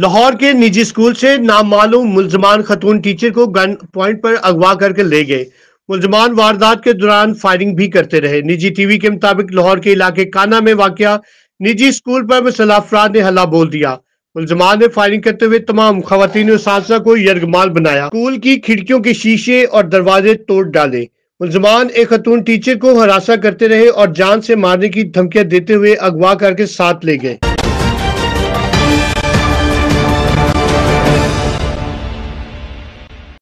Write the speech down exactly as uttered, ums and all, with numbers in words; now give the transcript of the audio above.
लाहौर के निजी स्कूल से नामालूम मुलजमान खतून टीचर को गन पॉइंट पर अगवा करके ले गए। मुलजमान वारदात के दौरान फायरिंग भी करते रहे। निजी टीवी के मुताबिक लाहौर के इलाके काना में वाकया निजी स्कूल पर मुसल्ह अफराद ने हल्ला बोल दिया। मुलजमान ने फायरिंग करते हुए तमाम खवातीन और साथियों को यरगमाल बनाया। स्कूल की खिड़कियों के शीशे और दरवाजे तोड़ डाले। मुलजमान एक खतून टीचर को हरासा करते रहे और जान से मारने की धमकियां देते हुए अगवा करके साथ ले गए।